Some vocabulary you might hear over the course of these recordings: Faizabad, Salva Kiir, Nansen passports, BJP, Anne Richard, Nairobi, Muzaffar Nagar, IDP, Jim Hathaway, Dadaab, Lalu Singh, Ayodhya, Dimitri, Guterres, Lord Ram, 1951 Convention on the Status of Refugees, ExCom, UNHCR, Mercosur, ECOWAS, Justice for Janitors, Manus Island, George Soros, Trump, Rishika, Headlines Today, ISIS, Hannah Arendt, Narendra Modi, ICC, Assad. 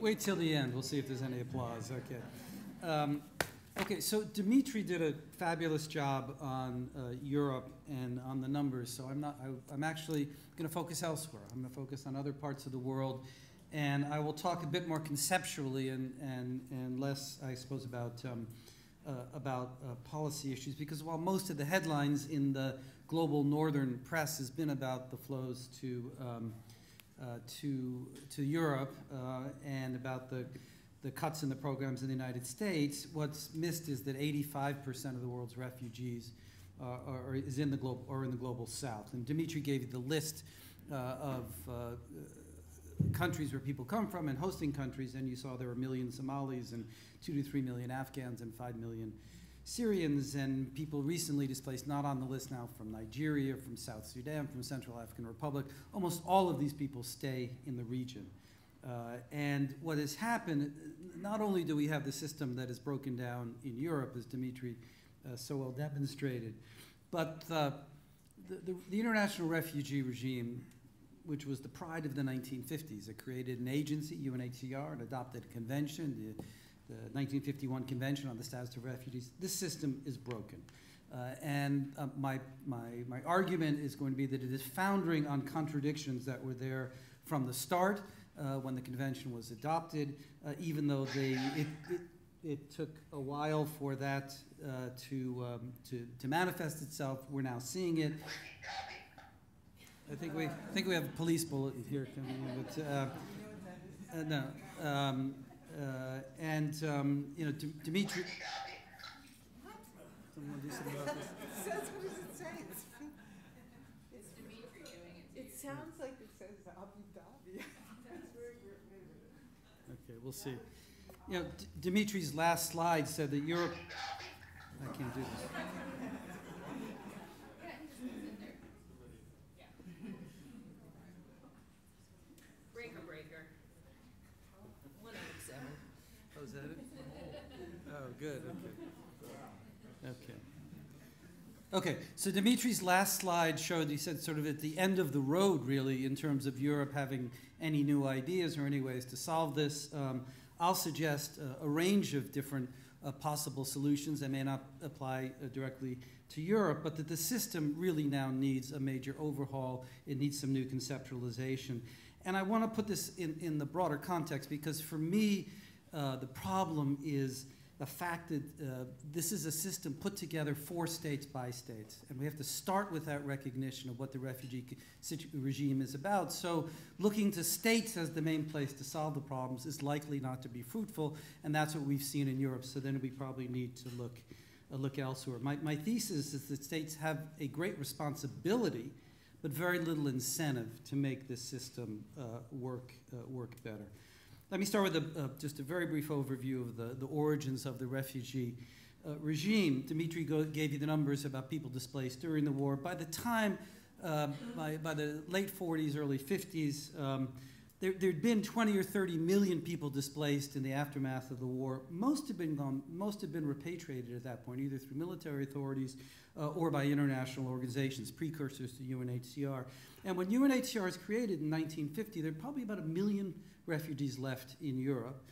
Wait till the end. We'll see if there's any applause. Okay. Okay, so Dimitri did a fabulous job on Europe and on the numbers, so I'm actually going to focus elsewhere. I'm going to focus on other parts of the world, and I will talk a bit more conceptually and less, I suppose, about policy issues, because while most of the headlines in the global northern press has been about the flows to Europe and about the cuts in the programs in the United States, what's missed is that 85% of the world's refugees are in the global south. And Dimitri gave you the list of countries where people come from and hosting countries, and you saw there were 1 million Somalis and 2 to 3 million Afghans and 5 million Syrians, and people recently displaced, not on the list now, from Nigeria, from South Sudan, from Central African Republic. Almost all of these people stay in the region. And what has happened, not only do we have the system that is broken down in Europe, as Dimitri so well demonstrated, but the international refugee regime, which was the pride of the 1950s. It created an agency, UNHCR, and adopted a convention, the 1951 Convention on the Status of Refugees. This system is broken. My argument is going to be that it is foundering on contradictions that were there from the start when the convention was adopted, even though it took a while for that to manifest itself. We're now seeing it. I think we have a police bulletin here coming in, but no. You know, Dimitri. What? Someone do something about this. It says what does it say? It's Dimitri doing it. It sounds like it says Abu Dhabi. That's where you're moving. Okay, we'll see. You know, Dimitri's last slide said that Europe. I can't do this. Breaker. 107. Oh, is that it? Oh, good. Okay. Okay. So Dimitri's last slide showed, he said, sort of at the end of the road, really, in terms of Europe having any new ideas or any ways to solve this. I'll suggest a range of different possible solutions that may not apply directly to Europe, but that the system really now needs a major overhaul. It needs some new conceptualization. And I want to put this in the broader context, because for me, the problem is the fact that this is a system put together for states by states. And we have to start with that recognition of what the refugee regime is about. So looking to states as the main place to solve the problems is likely not to be fruitful. And that's what we've seen in Europe. So then we probably need to look elsewhere. My thesis is that states have a great responsibility but very little incentive to make this system work better. Let me start with just a very brief overview of the origins of the refugee regime. Dimitri gave you the numbers about people displaced during the war. By the time, by the late 40s, early 50s, there'd been 20 or 30 million people displaced in the aftermath of the war. Most had been gone, most had been repatriated at that point, either through military authorities or by international organizations, precursors to UNHCR. And when UNHCR is created in 1950, there are probably about 1 million refugees left in Europe.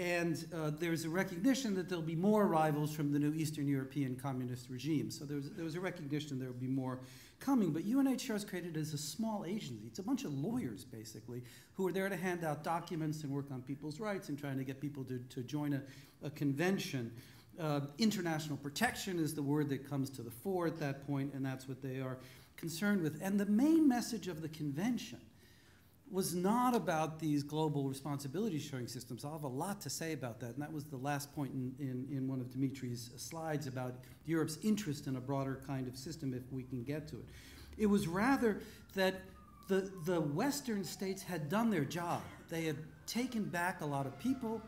There's a recognition that there'll be more arrivals from the new Eastern European communist regime. So there was a recognition there would be more coming. But UNHCR is created as a small agency. It's a bunch of lawyers, basically, who are there to hand out documents and work on people's rights and trying to get people to join a convention. International protection is the word that comes to the fore at that point, and that's what they are concerned with. And the main message of the convention was not about these global responsibility sharing systems. I'll have a lot to say about that, and that was the last point in one of Dimitri's slides about Europe's interest in a broader kind of system if we can get to it. It was rather that the Western states had done their job. They had taken back a lot of people,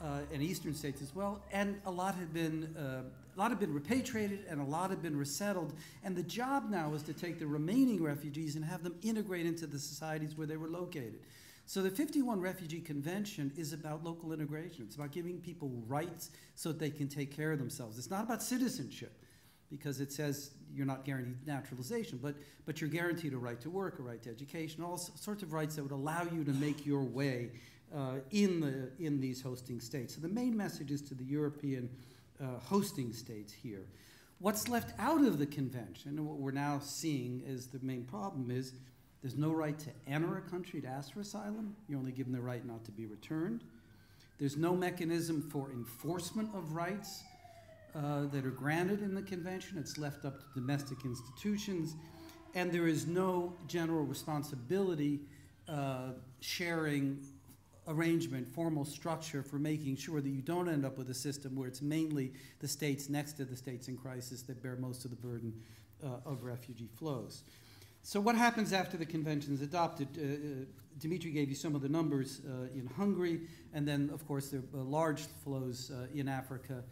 and Eastern states as well, and a lot had been repatriated and a lot had been resettled, and the job now is to take the remaining refugees and have them integrate into the societies where they were located. So the 51 Refugee Convention is about local integration. It's about giving people rights so that they can take care of themselves. It's not about citizenship, because it says you're not guaranteed naturalization, but you're guaranteed a right to work, a right to education, all sorts of rights that would allow you to make your way in these hosting states. So the main message is to the European hosting states here. What's left out of the convention, and what we're now seeing is the main problem, is there's no right to enter a country to ask for asylum. You're only given the right not to be returned. There's no mechanism for enforcement of rights that are granted in the convention. It's left up to domestic institutions. And there is no general responsibility sharing arrangement, formal structure for making sure that you don't end up with a system where it's mainly the states next to the states in crisis that bear most of the burden of refugee flows. So what happens after the convention is adopted? Dimitri gave you some of the numbers in Hungary, and then, of course, there are large flows in Africa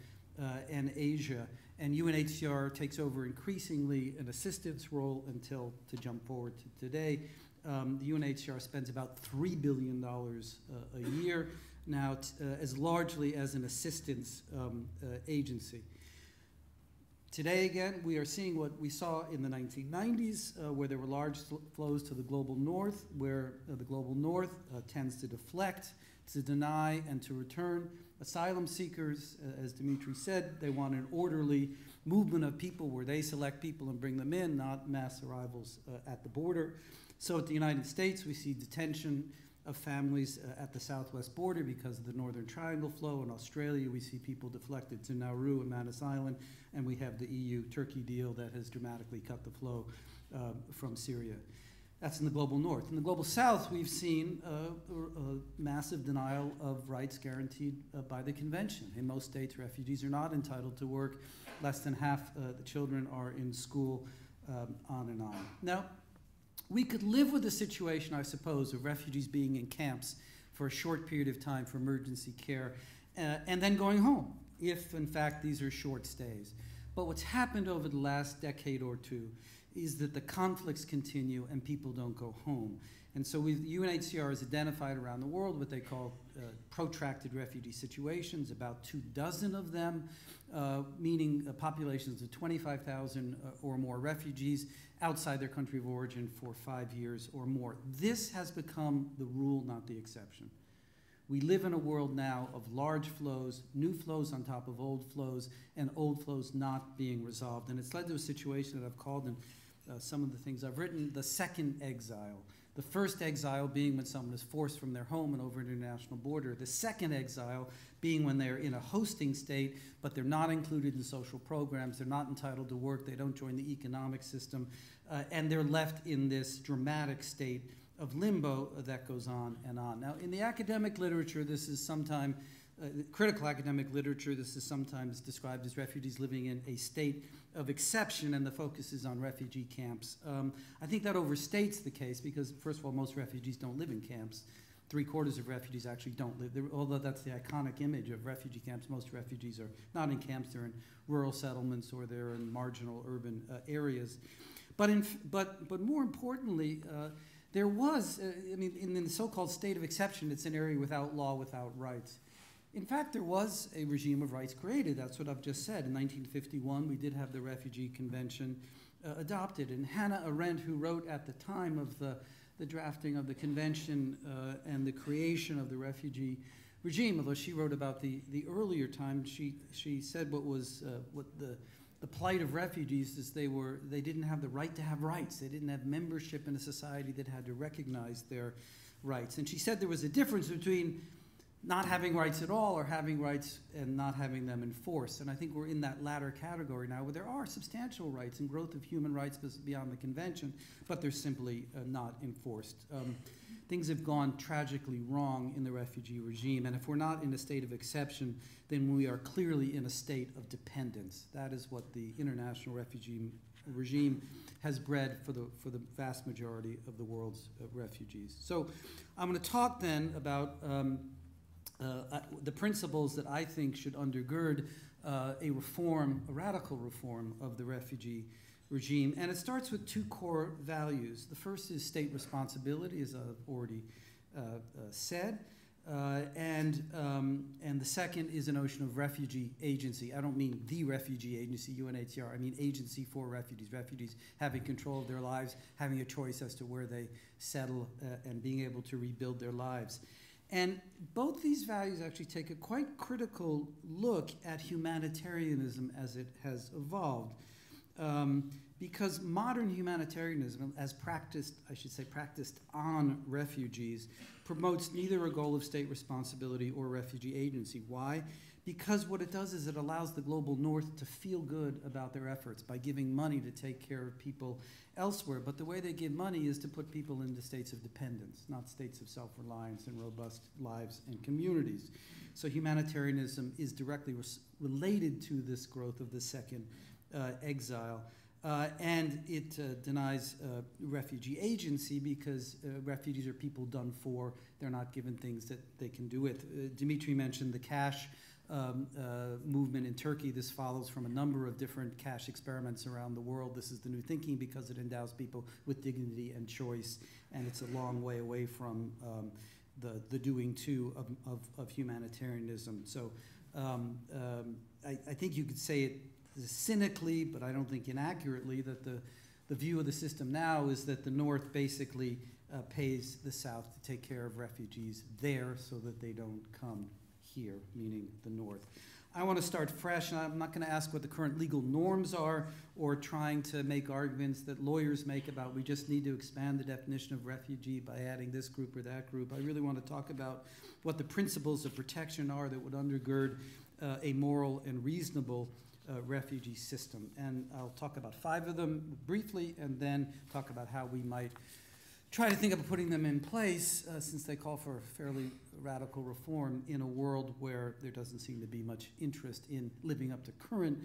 and Asia. And UNHCR takes over increasingly an assistance role until, to jump forward to today, the UNHCR spends about $3 billion a year now, as largely as an assistance agency. Today, again, we are seeing what we saw in the 1990s, where there were large flows to the global north, where the global north tends to deflect, to deny, and to return asylum seekers. As Dimitri said, they want an orderly movement of people where they select people and bring them in, not mass arrivals at the border. So at the United States, we see detention of families at the southwest border because of the Northern Triangle flow. In Australia, we see people deflected to Nauru and Manus Island, and we have the EU-Turkey deal that has dramatically cut the flow from Syria. That's in the global north. In the global south, we've seen a massive denial of rights guaranteed by the convention. In most states, refugees are not entitled to work. Less than half the children are in school, on and on. Now, we could live with the situation, I suppose, of refugees being in camps for a short period of time for emergency care and then going home, if, in fact, these are short stays. But what's happened over the last decade or two is that the conflicts continue and people don't go home. And so UNHCR has identified around the world what they call protracted refugee situations, about 24 of them, meaning populations of 25,000 or more refugees outside their country of origin for 5 years or more. This has become the rule, not the exception. We live in a world now of large flows, new flows on top of old flows, and old flows not being resolved. And it's led to a situation that I've called in some of the things I've written, the second exile. The first exile being when someone is forced from their home and over an international border. The second exile being when they're in a hosting state, but they're not included in social programs, they're not entitled to work, they don't join the economic system, and they're left in this dramatic state of limbo that goes on. Now, in the academic literature, this is sometimes, critical academic literature, this is sometimes described as refugees living in a state of exception, and the focus is on refugee camps. I think that overstates the case because, first of all, most refugees don't live in camps. 3/4 of refugees actually don't live there, although that's the iconic image of refugee camps. Most refugees are not in camps, they're in rural settlements or they're in marginal urban areas. But more importantly, there was, I mean, in the so-called state of exception, it's an area without law, without rights. In fact, there was a regime of rights created. That's what I've just said. In 1951, we did have the Refugee Convention adopted. And Hannah Arendt, who wrote at the time of the drafting of the convention and the creation of the refugee regime, although she wrote about the earlier time, she said what was what the plight of refugees is they didn't have the right to have rights. They didn't have membership in a society that had to recognize their rights. And she said there was a difference between not having rights at all or having rights and not having them enforced. And I think we're in that latter category now where there are substantial rights and growth of human rights beyond the convention, but they're simply not enforced. Things have gone tragically wrong in the refugee regime. And if we're not in a state of exception, then we are clearly in a state of dependence. That is what the international refugee regime has bred for the vast majority of the world's refugees. So I'm going to talk then about the principles that I think should undergird a radical reform of the refugee regime. And it starts with two core values. The first is state responsibility, as I've already said. And the second is a notion of refugee agency. I don't mean the refugee agency, UNHCR. I mean agency for refugees. Refugees having control of their lives, having a choice as to where they settle, and being able to rebuild their lives. And both these values actually take a quite critical look at humanitarianism as it has evolved. Because modern humanitarianism, as practiced, I should say practiced on refugees, promotes neither a goal of state responsibility or refugee agency. Why? Because what it does is it allows the global north to feel good about their efforts by giving money to take care of people elsewhere. But the way they give money is to put people into states of dependence, not states of self-reliance and robust lives and communities. So humanitarianism is directly related to this growth of the second exile. And it denies refugee agency because refugees are people done for. They're not given things that they can do with. Dimitri mentioned the cash movement in Turkey. This follows from a number of different cash experiments around the world. This is the new thinking because it endows people with dignity and choice, and it's a long way away from the doing too of humanitarianism. So I think you could say it cynically, but I don't think inaccurately, that the view of the system now is that the North basically pays the South to take care of refugees there so that they don't come here, meaning the North. I want to start fresh, and I'm not going to ask what the current legal norms are or trying to make arguments that lawyers make about we just need to expand the definition of refugee by adding this group or that group. I really want to talk about what the principles of protection are that would undergird a moral and reasonable refugee system. And I'll talk about 5 of them briefly and then talk about how we might try to think of putting them in place since they call for fairly radical reform in a world where there doesn't seem to be much interest in living up to current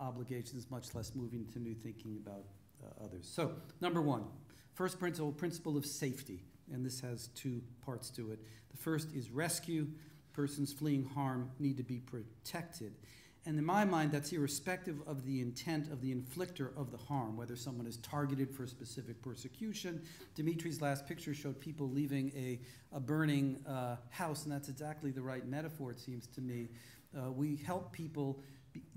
obligations, much less moving to new thinking about others. So number 1, first principle of safety. And this has 2 parts to it. The first is rescue. Persons fleeing harm need to be protected. And in my mind, that's irrespective of the intent of the inflictor of the harm, whether someone is targeted for specific persecution. Dimitri's last picture showed people leaving a burning house, and that's exactly the right metaphor, it seems to me. We help people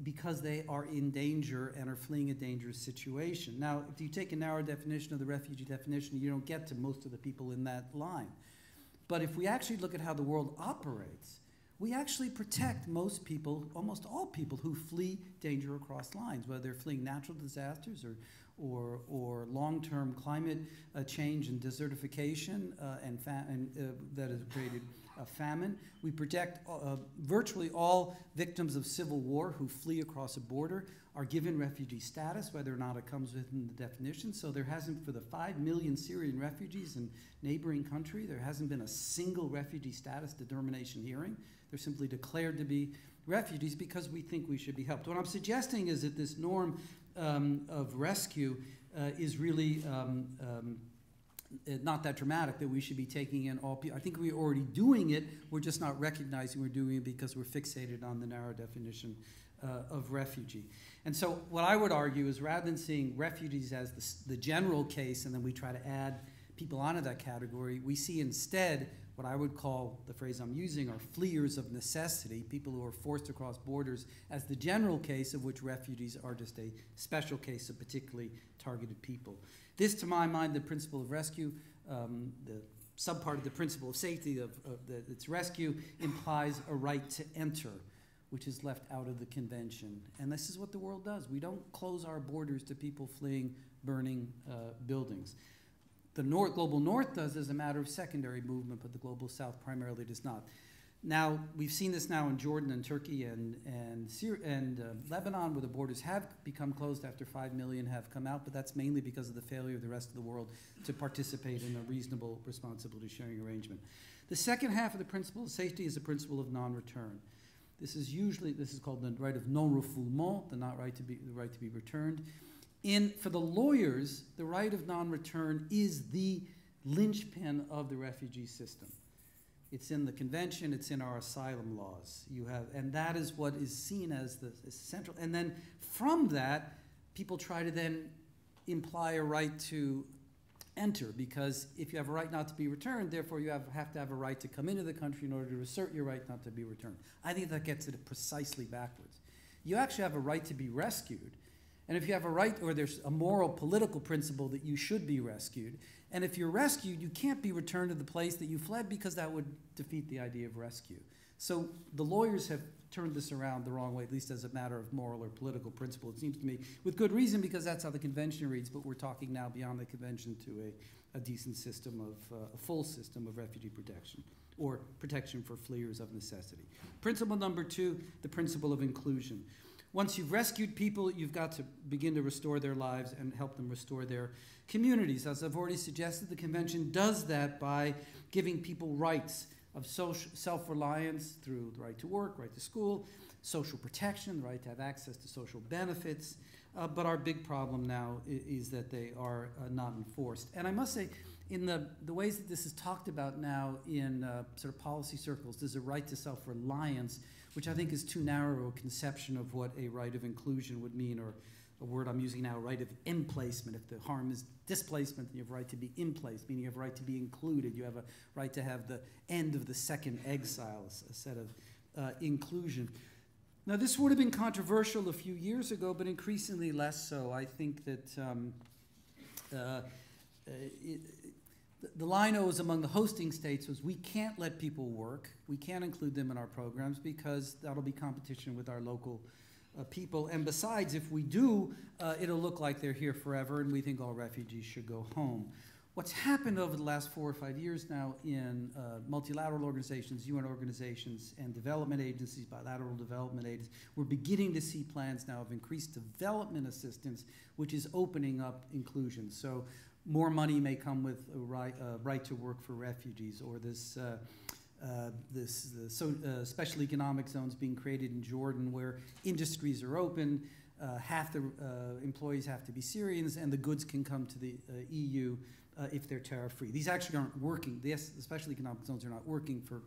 because they are in danger and are fleeing a dangerous situation. Now, if you take a narrow definition of the refugee definition, you don't get to most of the people in that line. But if we actually look at how the world operates, we actually protect most people, almost all people, who flee danger across lines, whether they're fleeing natural disasters or long-term climate change and desertification and that has created a famine. We protect virtually all victims of civil war who flee across a border are given refugee status, whether or not it comes within the definition. So there hasn't, for the 5 million Syrian refugees in neighboring country, there hasn't been a single refugee status determination hearing. They're simply declared to be refugees because we think we should be helped. What I'm suggesting is that this norm of rescue is really not that dramatic, that we should be taking in all people. I think we're already doing it. We're just not recognizing we're doing it because we're fixated on the narrow definition of refugee. And so what I would argue is rather than seeing refugees as the general case and then we try to add people onto that category, we see instead what I would call, the phrase I'm using, are fleers of necessity, people who are forced across borders, as the general case of which refugees are just a special case of particularly targeted people. This, to my mind, the principle of rescue, the subpart of the principle of safety of its rescue, implies a right to enter, which is left out of the convention. And this is what the world does. We don't close our borders to people fleeing burning buildings. The global north does as a matter of secondary movement, but the global south primarily does not. Now, we've seen this now in Jordan and Turkey and Lebanon, where the borders have become closed after 5 million have come out, but that's mainly because of the failure of the rest of the world to participate in a reasonable responsibility sharing arrangement. The second half of the principle of safety is the principle of non-return. This is called the right of non-refoulement, the right to be returned. For the lawyers, the right of non-return is the linchpin of the refugee system. It's in the convention, it's in our asylum laws. And that is what is seen as the central. And then from that, people try to then imply a right to enter, because if you have a right not to be returned, therefore you have to have a right to come into the country in order to assert your right not to be returned. I think that gets it precisely backwards. You actually have a right to be rescued, And if you have a right, or there's a moral political principle that you should be rescued, and if you're rescued, you can't be returned to the place that you fled because that would defeat the idea of rescue. So the lawyers have turned this around the wrong way, at least as a matter of moral or political principle, it seems to me, with good reason, because that's how the convention reads, but we're talking now beyond the convention to a decent system of, a full system of refugee protection, or protection for fleers of necessity. Principle number two, the principle of inclusion. Once you've rescued people, you've got to begin to restore their lives and help them restore their communities. As I've already suggested, the convention does that by giving people rights of social self-reliance through the right to work, right to school, social protection, the right to have access to social benefits. But our big problem now is that they are not enforced. And I must say, in the ways that this is talked about now in sort of policy circles, there's a right to self-reliance, which I think is too narrow a conception of what a right of inclusion would mean, or a word I'm using now, right of emplacement. If the harm is displacement, then you have a right to be in place, meaning you have a right to be included. You have a right to have the end of the second exile, a set of inclusion. Now, this would have been controversial a few years ago, but increasingly less so. I think that the line I was among the hosting states was, we can't let people work. We can't include them in our programs because that'll be competition with our local people, and besides, if we do, it'll look like they're here forever, and we think all refugees should go home. What's happened over the last 4 or 5 years now in multilateral organizations, UN organizations, and development agencies, bilateral development agencies, we're beginning to see plans now of increased development assistance, which is opening up inclusion. So more money may come with a right to work for refugees, or this special economic zones being created in Jordan where industries are open, half the employees have to be Syrians, and the goods can come to the EU if they're tariff-free. These actually aren't working. The special economic zones are not working for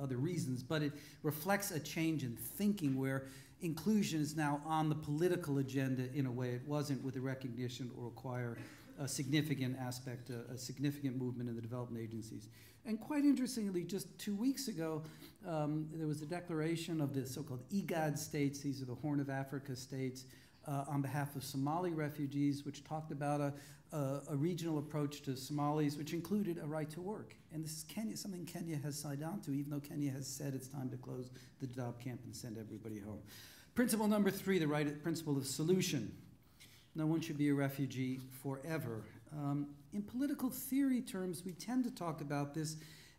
other reasons, but it reflects a change in thinking where inclusion is now on the political agenda in a way it wasn't, with the recognition it will require a significant aspect, a significant movement in the development agencies. And quite interestingly, just 2 weeks ago, there was a declaration of the so-called IGAD states, these are the Horn of Africa states, on behalf of Somali refugees, which talked about a regional approach to Somalis, which included a right to work. And this is Kenya, something Kenya has signed on to, even though Kenya has said it's time to close the Dadaab camp and send everybody home. Principle number three, the right principle of solution. No one should be a refugee forever. In political theory terms, we tend to talk about this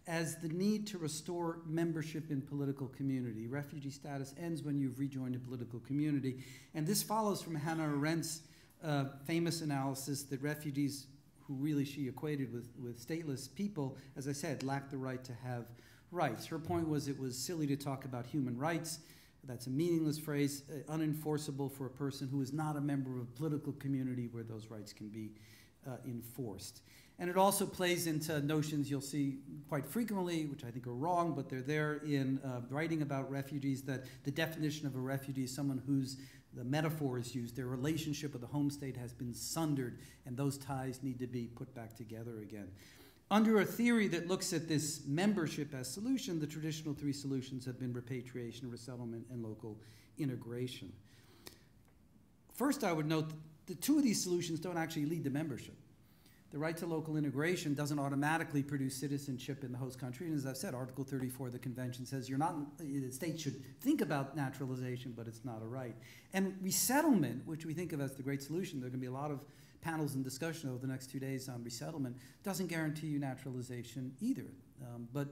as the need to restore membership in political community. Refugee status ends when you've rejoined a political community. And this follows from Hannah Arendt's famous analysis that refugees, who really she equated with stateless people, as I said, lack the right to have rights. Her point was it was silly to talk about human rights. That's a meaningless phrase, unenforceable for a person who is not a member of a political community where those rights can be enforced. And it also plays into notions you'll see quite frequently, which I think are wrong, but they're there in writing about refugees, that the definition of a refugee is someone whose, the metaphor is used, their relationship with the home state has been sundered, and those ties need to be put back together again. Under a theory that looks at this membership as solution, the traditional three solutions have been repatriation, resettlement, and local integration. First, I would note that the two of these solutions don't actually lead to membership. The right to local integration doesn't automatically produce citizenship in the host country, and as I've said, Article 34 of the Convention says you're not, the state should think about naturalization, but it's not a right. And resettlement, which we think of as the great solution, there are going to be a lot of panels and discussion over the next 2 days on resettlement, doesn't guarantee you naturalization either. But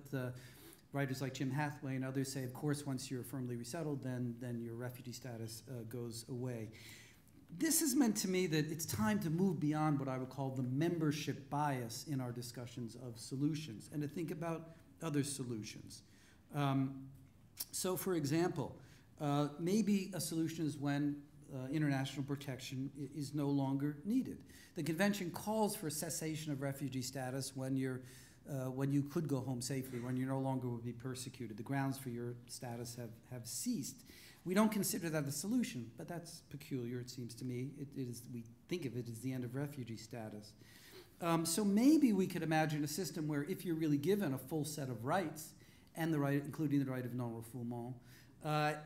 writers like Jim Hathaway and others say, of course, once you're firmly resettled, then your refugee status goes away. This has meant to me that it's time to move beyond what I would call the membership bias in our discussions of solutions, and to think about other solutions. So for example, maybe a solution is when international protection is no longer needed. The convention calls for cessation of refugee status when you could go home safely, when you no longer would be persecuted. The grounds for your status have ceased. We don't consider that a solution, but that's peculiar, it seems to me. We think of it as the end of refugee status. So maybe we could imagine a system where if you're really given a full set of rights, and the right, including the right of non-refoulement,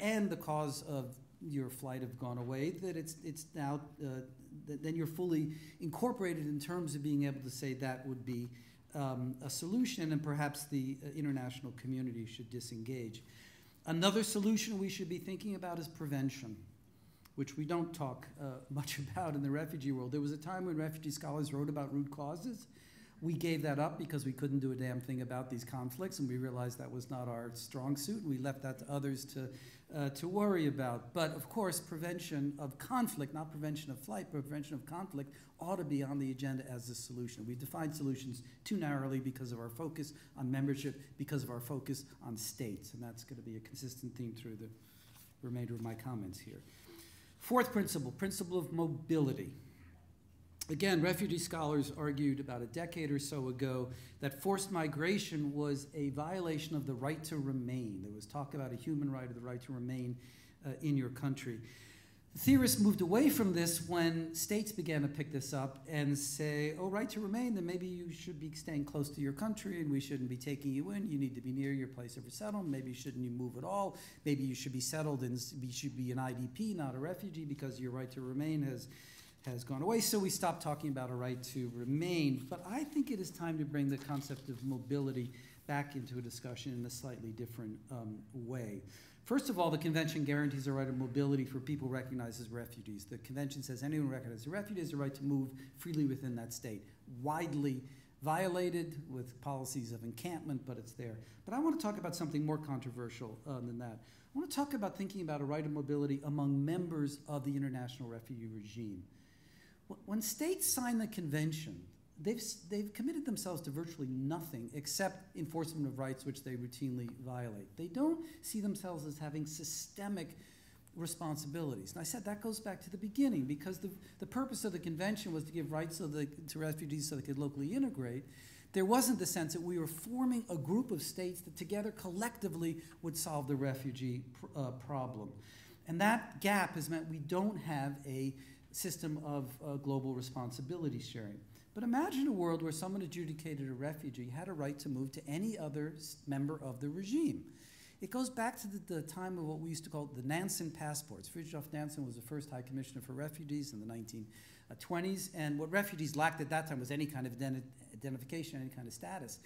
and the cause of your flight have gone away, that it's now, then you're fully incorporated in terms of being able to say that would be a solution, and perhaps the international community should disengage. Another solution we should be thinking about is prevention, which we don't talk much about in the refugee world. There was a time when refugee scholars wrote about root causes. We gave that up because we couldn't do a damn thing about these conflicts, and we realized that was not our strong suit. We left that to others to worry about. But of course, prevention of conflict, not prevention of flight, but prevention of conflict ought to be on the agenda as a solution. We've defined solutions too narrowly because of our focus on membership, because of our focus on states, and that's going to be a consistent theme through the remainder of my comments here. Fourth principle, principle of mobility. Again, refugee scholars argued about a decade or so ago that forced migration was a violation of the right to remain. There was talk about a human right of the right to remain in your country. Theorists moved away from this when states began to pick this up and say, oh, right to remain, then maybe you should be staying close to your country and we shouldn't be taking you in. You need to be near your place of resettlement. Maybe shouldn't you move at all. Maybe you should be settled and you should be an IDP, not a refugee, because your right to remain has gone away, so we stopped talking about a right to remain. But I think it is time to bring the concept of mobility back into a discussion in a slightly different way. First of all, the Convention guarantees a right of mobility for people recognized as refugees. The Convention says anyone recognized as a refugee has a right to move freely within that state. Widely violated with policies of encampment, but it's there. But I want to talk about something more controversial than that. I want to talk about thinking about a right of mobility among members of the international refugee regime. When states sign the Convention, they've committed themselves to virtually nothing except enforcement of rights which they routinely violate. They don't see themselves as having systemic responsibilities. And I said that goes back to the beginning, because the purpose of the Convention was to give rights to refugees so they could locally integrate. There wasn't the sense that we were forming a group of states that together collectively would solve the refugee problem. And that gap has meant we don't have a system of global responsibility sharing. But imagine a world where someone adjudicated a refugee had a right to move to any other member of the regime. It goes back to the time of what we used to call the Nansen passports. Fridtjof Nansen was the first High Commissioner for Refugees in the 1920s, and what refugees lacked at that time was any kind of identification, any kind of status.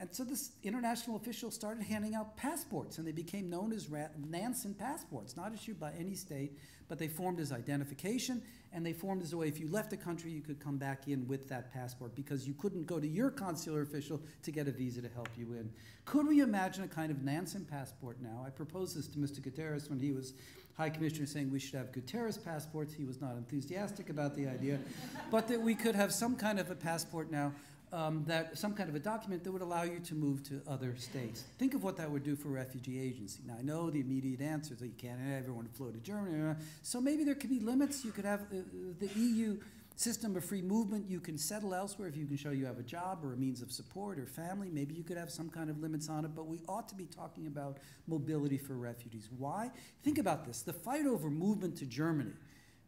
And so this international official started handing out passports, and they became known as Nansen passports, not issued by any state, but they formed as identification, and they formed as a way if you left the country, you could come back in with that passport because you couldn't go to your consular official to get a visa to help you in. Could we imagine a kind of Nansen passport now? I proposed this to Mr. Guterres when he was High Commissioner, saying we should have Guterres passports. He was not enthusiastic about the idea, but that we could have some kind of a passport now, that some kind of a document that would allow you to move to other states. Think of what that would do for refugee agency. Now, I know the immediate answer is that you can't have everyone flew to Germany. So maybe there could be limits. You could have the EU system of free movement. You can settle elsewhere if you can show you have a job or a means of support or family. Maybe you could have some kind of limits on it, but we ought to be talking about mobility for refugees. Why? Think about this. The fight over movement to Germany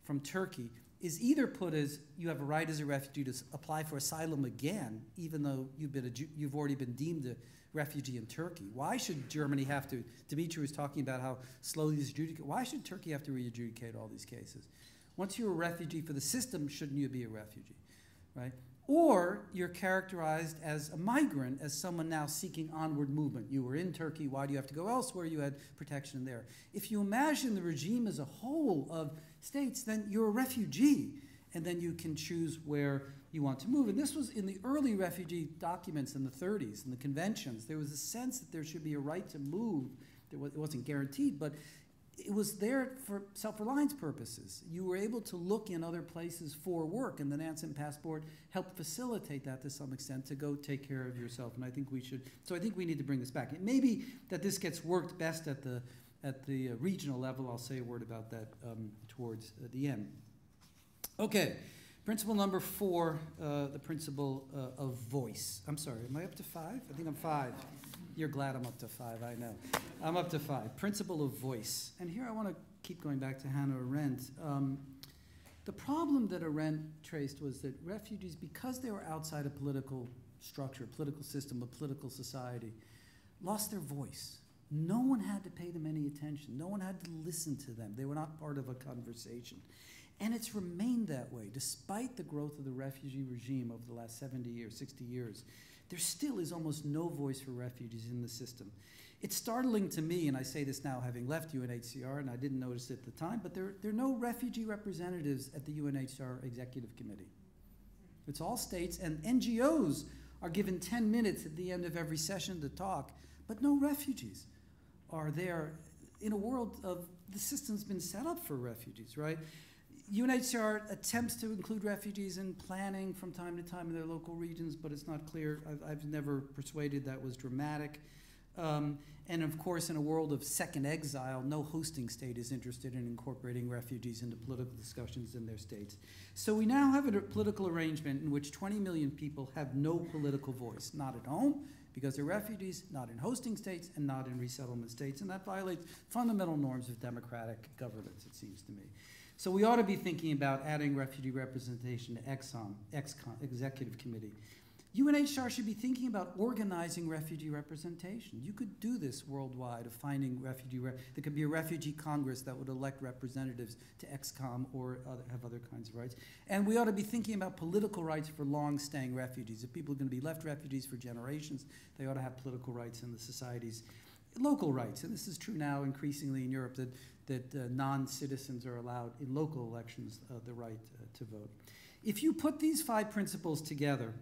from Turkey is either put as you have a right as a refugee to apply for asylum again, even though you've already been deemed a refugee in Turkey. Why should Germany have to? Dimitri was talking about how slowly this adjudicate. Why should Turkey have to re-adjudicate all these cases? Once you're a refugee for the system, shouldn't you be a refugee, right? Or you're characterized as a migrant, as someone now seeking onward movement. You were in Turkey. Why do you have to go elsewhere? You had protection there. If you imagine the regime as a whole of states, then you're a refugee, and then you can choose where you want to move. And this was in the early refugee documents in the 30s, in the conventions. There was a sense that there should be a right to move. It wasn't guaranteed, but it was there for self-reliance purposes. You were able to look in other places for work, and the Nansen passport helped facilitate that to some extent to go take care of yourself. And I think we should, so I think we need to bring this back. It may be that this gets worked best at the regional level. I'll say a word about that towards the end. Okay, principle number four, the principle of voice. I'm sorry, am I up to five? I think I'm five. You're glad I'm up to five, I know. I'm up to five, principle of voice. And here I want to keep going back to Hannah Arendt. The problem that Arendt traced was that refugees, because they were outside a political structure, a political system, a political society, lost their voice. No one had to pay them any attention. No one had to listen to them. They were not part of a conversation. And it's remained that way. Despite the growth of the refugee regime over the last 70 years, 60 years, there still is almost no voice for refugees in the system. It's startling to me, and I say this now having left UNHCR, and I didn't notice it at the time, but there are no refugee representatives at the UNHCR Executive Committee. It's all states, and NGOs are given 10 minutes at the end of every session to talk, but no refugees are there in a world of the system's been set up for refugees, right? UNHCR attempts to include refugees in planning from time to time in their local regions, but it's not clear. I've never persuaded that was dramatic. And of course, in a world of second exile, no hosting state is interested in incorporating refugees into political discussions in their states. So we now have a political arrangement in which 20 million people have no political voice, not at home, because they're refugees, not in hosting states, and not in resettlement states. And that violates fundamental norms of democratic governance, it seems to me. So we ought to be thinking about adding refugee representation to ExCom, Executive Committee. UNHCR should be thinking about organizing refugee representation. You could do this worldwide of finding refugee, there could be a refugee congress that would elect representatives to ExCom or have other kinds of rights. And we ought to be thinking about political rights for long-staying refugees. If people are going to be left refugees for generations, they ought to have political rights in the societies. Local rights, and this is true now increasingly in Europe, that non-citizens are allowed in local elections the right to vote. If you put these 5 principles together,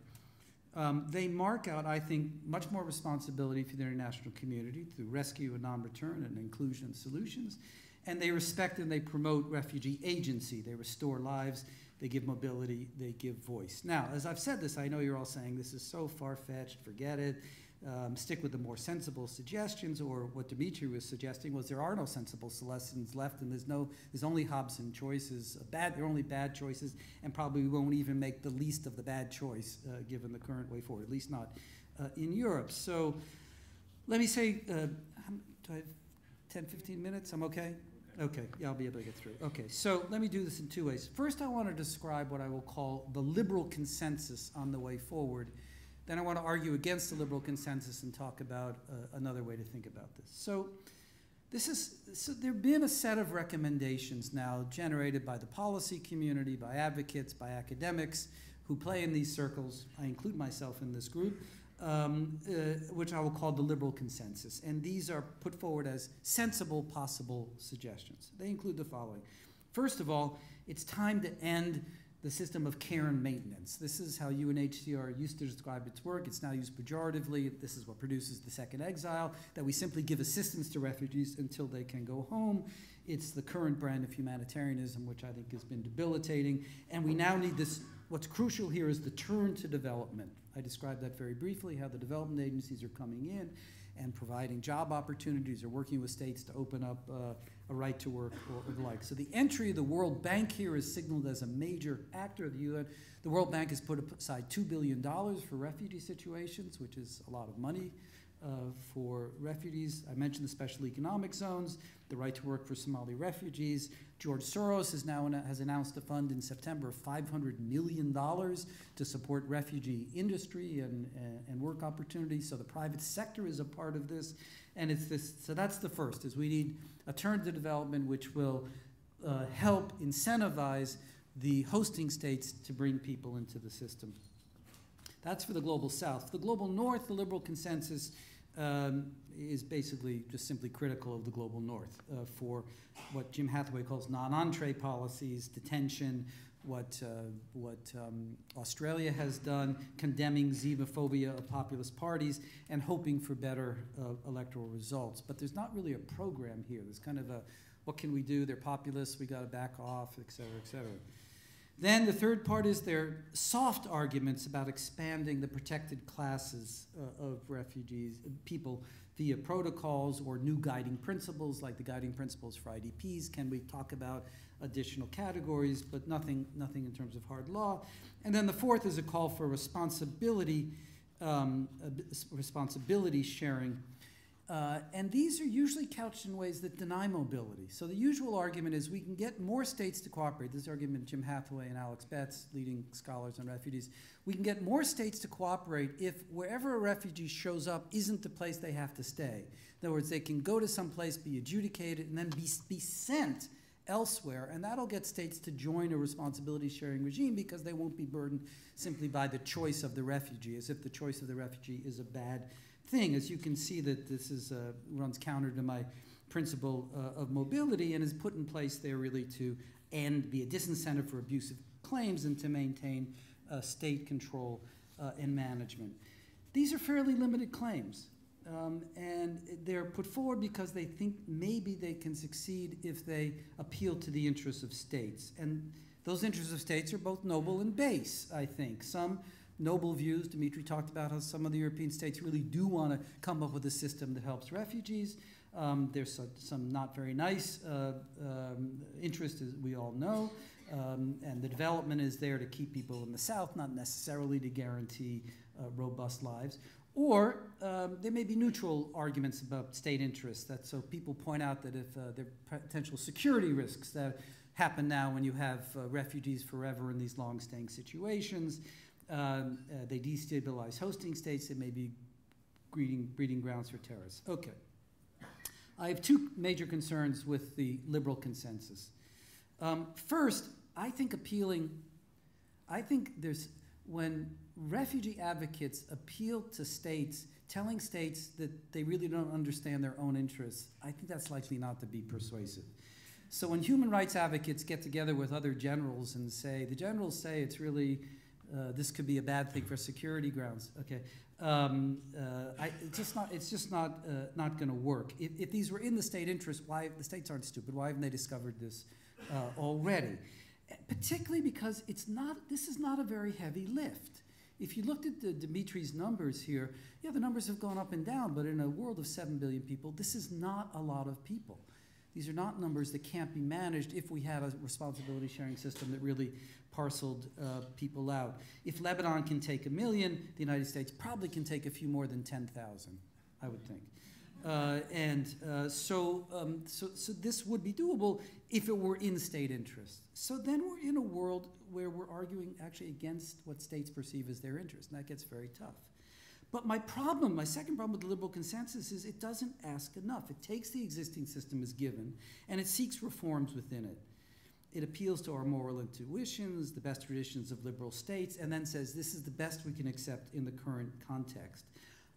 they mark out, I think, much more responsibility for the international community through rescue and non-return and inclusion solutions, and they respect and they promote refugee agency. They restore lives, they give mobility, they give voice. Now, as I've said this, I know you're all saying this is so far-fetched, forget it. Stick with the more sensible suggestions, or what Dimitri was suggesting was there are no sensible solutions left, and there's only Hobson choices. There are only bad choices, and probably we won't even make the least of the bad choice given the current way forward, at least not in Europe. So let me say, do I have 10, 15 minutes? I'm okay? Okay, yeah, I'll be able to get through. Okay, so let me do this in 2 ways. First, I want to describe what I will call the liberal consensus on the way forward. Then I want to argue against the liberal consensus and talk about another way to think about this. So, there have been a set of recommendations now generated by the policy community, by advocates, by academics who play in these circles. I include myself in this group, which I will call the liberal consensus. And these are put forward as sensible possible suggestions. They include the following. First of all, it's time to end the system of care and maintenance. This is how UNHCR used to describe its work. It's now used pejoratively. This is what produces the second exile, that we simply give assistance to refugees until they can go home. It's the current brand of humanitarianism, which I think has been debilitating. And we now need this. What's crucial here is the turn to development. I described that very briefly, how the development agencies are coming in and providing job opportunities or working with states to open up a right to work or the like. So the entry of the World Bank here is signaled as a major actor of the UN. The World Bank has put aside $2 billion for refugee situations, which is a lot of money for refugees. I mentioned the special economic zones, the right to work for Somali refugees. George Soros is now has announced a fund in September of $500 million to support refugee industry and work opportunities. So the private sector is a part of this. And it's this, so that's the first, is we need a turn to development which will help incentivize the hosting states to bring people into the system. That's for the global south. The global north, the liberal consensus is basically just simply critical of the global north for what Jim Hathaway calls non-entree policies, detention, what Australia has done, condemning xenophobia of populist parties, and hoping for better electoral results. But there's not really a program here. There's kind of a, what can we do? They're populists. We got to back off, et cetera, et cetera. Then the third part is their soft arguments about expanding the protected classes of refugees, people via protocols or new guiding principles, like the guiding principles for IDPs. Can we talk about additional categories, but nothing in terms of hard law. And then the fourth is a call for responsibility sharing. And these are usually couched in ways that deny mobility. So the usual argument is we can get more states to cooperate. This argument, Jim Hathaway and Alex Betts, leading scholars on refugees. We can get more states to cooperate if wherever a refugee shows up isn't the place they have to stay. In other words, they can go to some place, be adjudicated, and then be sent elsewhere, and that'll get states to join a responsibility-sharing regime because they won't be burdened simply by the choice of the refugee, as if the choice of the refugee is a bad thing. As you can see, that this is runs counter to my principle of mobility and is put in place there really to be a disincentive for abusive claims and to maintain state control and management. These are fairly limited claims. And they're put forward because they think maybe they can succeed if they appeal to the interests of states. And those interests of states are both noble and base, I think. Some noble views, Dimitri talked about how some of the European states really do want to come up with a system that helps refugees. There's some not very nice interests, as we all know. And the development is there to keep people in the South, not necessarily to guarantee robust lives. Or there may be neutral arguments about state interests. That so people point out that if there are potential security risks that happen now when you have refugees forever in these long-staying situations, they destabilize hosting states. It may be breeding grounds for terrorists. Okay. I have two major concerns with the liberal consensus. First, when refugee advocates appeal to states, telling states that they really don't understand their own interests, I think that's likely not to be persuasive. So when human rights advocates get together with other generals and say, the generals say it's really, this could be a bad thing for security grounds, okay, it's just not going to work. If these were in the state interest, why, the states aren't stupid, why haven't they discovered this already? Particularly because it's not, this is not a very heavy lift. If you looked at Dimitri's numbers here, yeah, the numbers have gone up and down, but in a world of 7 billion people, this is not a lot of people. These are not numbers that can't be managed if we had a responsibility sharing system that really parceled people out. If Lebanon can take 1 million, the United States probably can take a few more than 10,000, I would think. So this would be doable if it were in state interest. So then we're in a world where we're arguing actually against what states perceive as their interest, and that gets very tough. But my problem, my second problem with the liberal consensus is it doesn't ask enough. It takes the existing system as given, and it seeks reforms within it. It appeals to our moral intuitions, the best traditions of liberal states, and then says this is the best we can accept in the current context.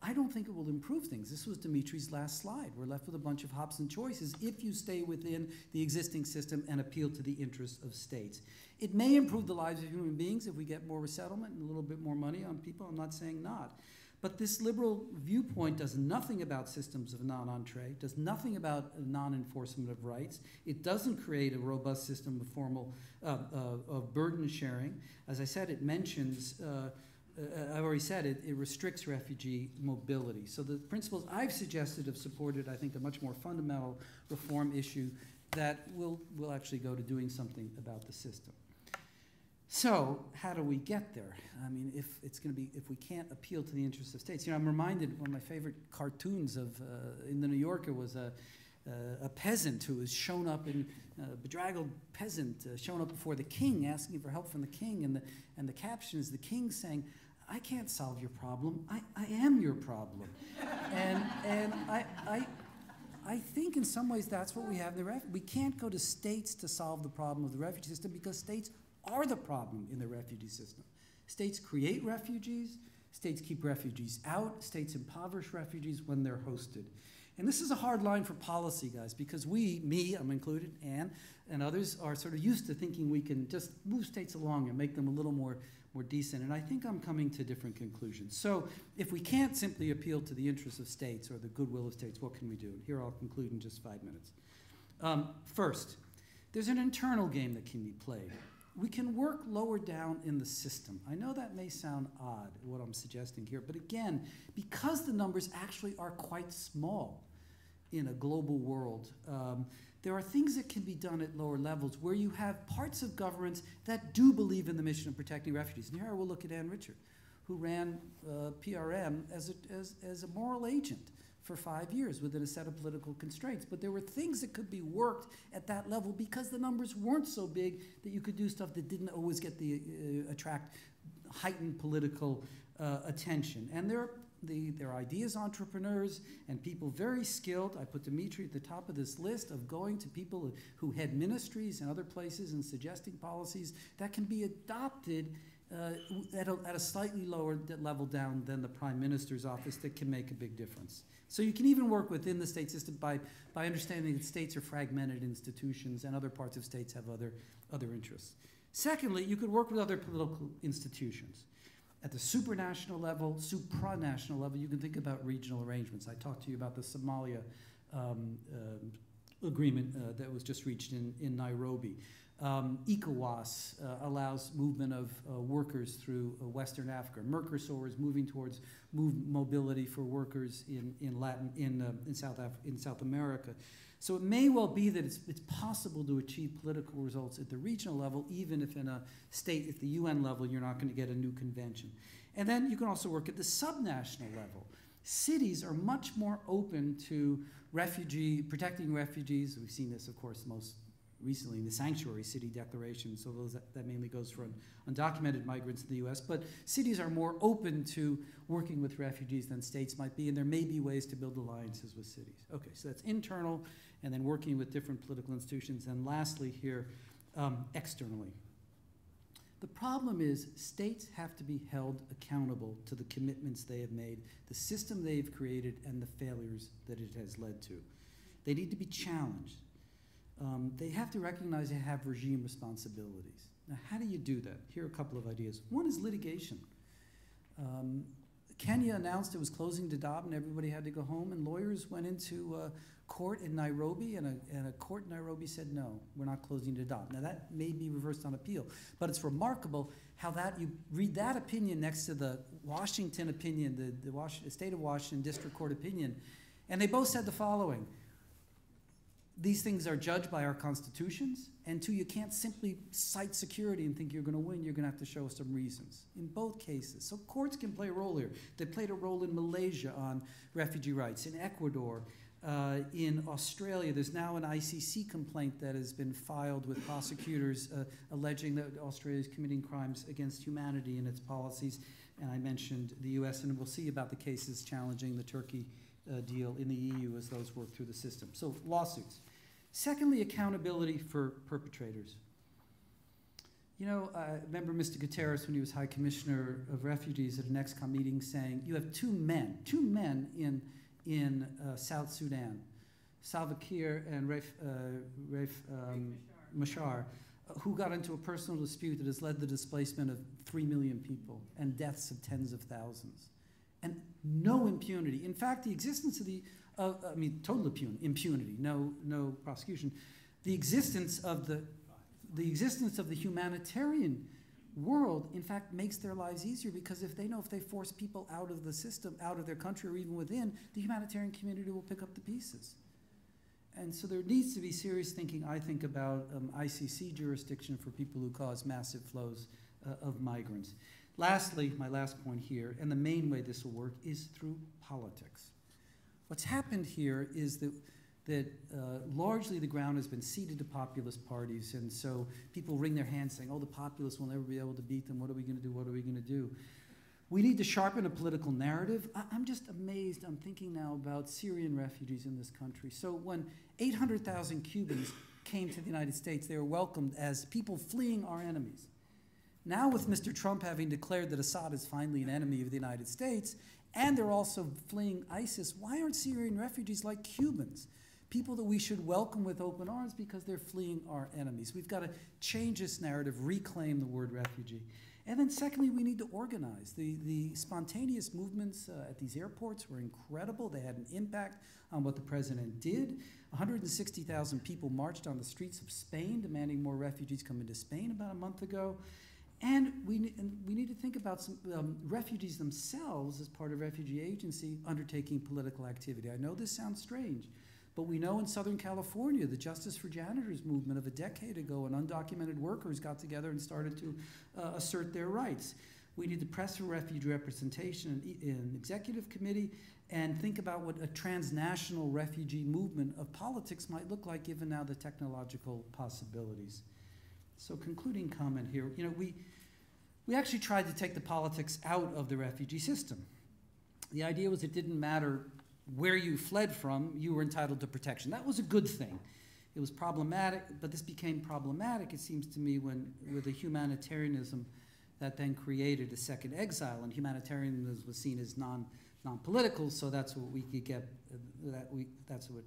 I don't think it will improve things. This was Dimitri's last slide. We're left with a bunch of hops and choices if you stay within the existing system and appeal to the interests of states. It may improve the lives of human beings if we get more resettlement and a little bit more money on people. I'm not saying not. But this liberal viewpoint does nothing about systems of non-entree, does nothing about non-enforcement of rights. It doesn't create a robust system of formal of burden sharing. As I said, it mentions I've already said it, it restricts refugee mobility. So the principles I've suggested have supported, I think, a much more fundamental reform issue that will actually go to doing something about the system. So how do we get there? I mean, if it's going to be, if we can't appeal to the interests of states, you know, I'm reminded one of my favorite cartoons of in the New Yorker was a peasant who was shown up, a bedraggled peasant shown up before the king, asking for help from the king, and the caption is the king saying, "I can't solve your problem. I am your problem." and I think in some ways that's what we have in the refugee. We can't go to states to solve the problem of the refugee system because states are the problem in the refugee system. States create refugees. States keep refugees out. States impoverish refugees when they're hosted. And this is a hard line for policy, guys, because we, me, I'm included, Anne, and others are sort of used to thinking we can just move states along and make them a little more decent. And I think I'm coming to different conclusions. So if we can't simply appeal to the interests of states or the goodwill of states, what can we do? Here I'll conclude in just 5 minutes. First, there's an internal game that can be played. We can work lower down in the system. I know that may sound odd, what I'm suggesting here, but again, because the numbers actually are quite small in a global world, there are things that can be done at lower levels where you have parts of governments that do believe in the mission of protecting refugees. And here I will look at Anne Richard, who ran PRM as a moral agent for 5 years within a set of political constraints. But there were things that could be worked at that level because the numbers weren't so big that you could do stuff that didn't always get the attract heightened political attention. And there are ideas, entrepreneurs, and people very skilled. I put Dimitri at the top of this list of going to people who head ministries and other places and suggesting policies that can be adopted at a slightly lower level down than the Prime Minister's office that can make a big difference. So you can even work within the state system by understanding that states are fragmented institutions and other parts of states have other interests. Secondly, you could work with other political institutions. At the supranational level, supranational level, you can think about regional arrangements. I talked to you about the Somalia agreement that was just reached in Nairobi. ECOWAS allows movement of workers through Western Africa. Mercosur is moving towards mobility for workers in South America. So it may well be that it's possible to achieve political results at the regional level, even if in a state at the UN level you're not going to get a new convention. And then you can also work at the subnational level. Cities are much more open to protecting refugees. We've seen this, of course, most recently in the Sanctuary City Declaration, so that mainly goes for undocumented migrants in the U.S., but cities are more open to working with refugees than states might be, and there may be ways to build alliances with cities. Okay, so that's internal, and then working with different political institutions, and lastly here, externally. The problem is states have to be held accountable to the commitments they have made, the system they've created, and the failures that it has led to. They need to be challenged. They have to recognize they have regime responsibilities. Now, how do you do that? Here are a couple of ideas. One is litigation. Kenya announced it was closing Dadaab and everybody had to go home, and lawyers went into court in Nairobi, and a court in Nairobi said, no, we're not closing Dadaab. Now, that may be reversed on appeal, but it's remarkable how that you read that opinion next to the Washington opinion, the state of Washington District Court opinion, and they both said the following. These things are judged by our constitutions, and two, you can't simply cite security and think you're going to win. You're going to have to show some reasons in both cases. So courts can play a role here. They played a role in Malaysia on refugee rights, in Ecuador, in Australia. There's now an ICC complaint that has been filed with prosecutors alleging that Australia is committing crimes against humanity in its policies, and I mentioned the U.S., and we'll see about the cases challenging the Turkey deal in the EU as those work through the system. So lawsuits. Secondly, accountability for perpetrators. You know, I remember Mr. Guterres when he was High Commissioner of Refugees at an ExCom meeting saying, you have two men in South Sudan, Salva Kiir and Riek Machar, who got into a personal dispute that has led to the displacement of 3 million people and deaths of tens of thousands. And no impunity. In fact, the existence of total impunity, no prosecution. The existence of the humanitarian world, in fact, makes their lives easier because if they force people out of the system, out of their country, or even within, the humanitarian community will pick up the pieces. And so there needs to be serious thinking, I think, about ICC jurisdiction for people who cause massive flows of migrants. Lastly, my last point here, and the main way this will work, is through politics. What's happened here is that largely the ground has been ceded to populist parties, and so people wring their hands saying, oh, the populists will never be able to beat them. What are we going to do? What are we going to do? We need to sharpen a political narrative. I'm just amazed. I'm thinking now about Syrian refugees in this country. So when 800,000 Cubans came to the United States, they were welcomed as people fleeing our enemies. Now with Mr. Trump having declared that Assad is finally an enemy of the United States, and they're also fleeing ISIS, why aren't Syrian refugees like Cubans? People that we should welcome with open arms because they're fleeing our enemies. We've got to change this narrative, reclaim the word refugee. And then secondly, we need to organize. The spontaneous movements at these airports were incredible. They had an impact on what the president did. 160,000 people marched on the streets of Spain, demanding more refugees come into Spain about a month ago. And we need to think about some refugees themselves as part of refugee agency undertaking political activity. I know this sounds strange, but we know in Southern California, the Justice for Janitors movement of a decade ago, and undocumented workers got together and started to assert their rights. We need to press for refugee representation in executive committee, and think about what a transnational refugee movement of politics might look like given now the technological possibilities. So concluding comment here, you know, we actually tried to take the politics out of the refugee system. The idea was it didn't matter where you fled from, you were entitled to protection. That was a good thing. It was problematic, but this became problematic, it seems to me, when with a humanitarianism that then created a second exile, and humanitarianism was seen as non-political, so that's what we could get, that's what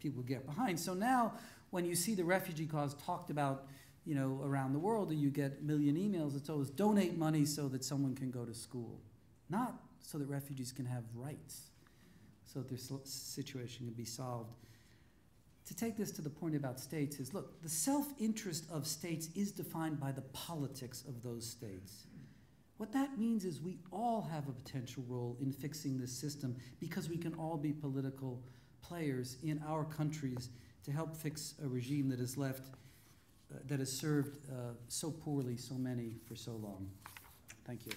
people get behind. So now, when you see the refugee cause talked about, you know, around the world, and you get a million emails, it's always donate money so that someone can go to school, not so that refugees can have rights, so that their situation can be solved. To take this to the point about states is, look, the self-interest of states is defined by the politics of those states. What that means is we all have a potential role in fixing this system because we can all be political players in our countries to help fix a regime that is left, that has served so poorly so many for so long. Thank you.